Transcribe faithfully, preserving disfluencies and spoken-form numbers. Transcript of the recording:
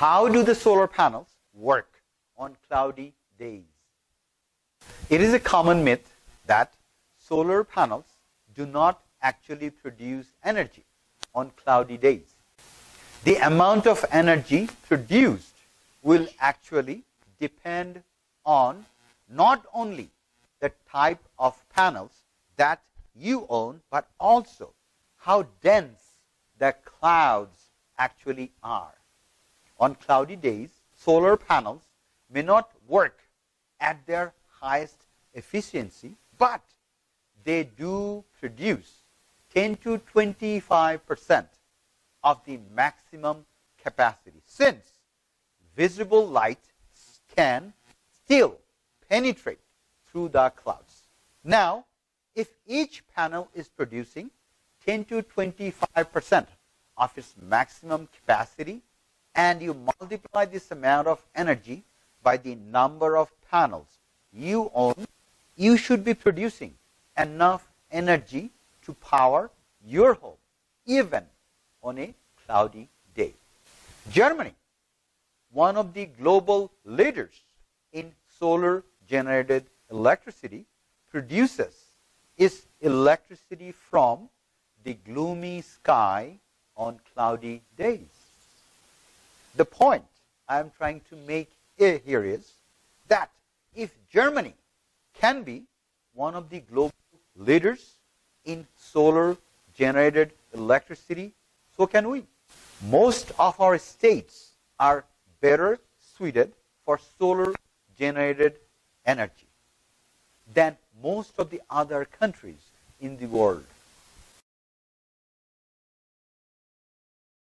How do the solar panels work on cloudy days? It is a common myth that solar panels do not actually produce energy on cloudy days. The amount of energy produced will actually depend on not only the type of panels that you own, but also how dense the clouds actually are. On cloudy days, solar panels may not work at their highest efficiency, but they do produce ten to twenty-five percent of the maximum capacity, since visible light can still penetrate through the clouds. Now, if each panel is producing ten to twenty-five percent of its maximum capacity, and you multiply this amount of energy by the number of panels you own, you should be producing enough energy to power your home, even on a cloudy day. Germany, one of the global leaders in solar-generated electricity, produces its electricity from the gloomy sky on cloudy days. The point I am trying to make here is that if Germany can be one of the global leaders in solar-generated electricity, so can we. Most of our states are better suited for solar-generated energy than most of the other countries in the world.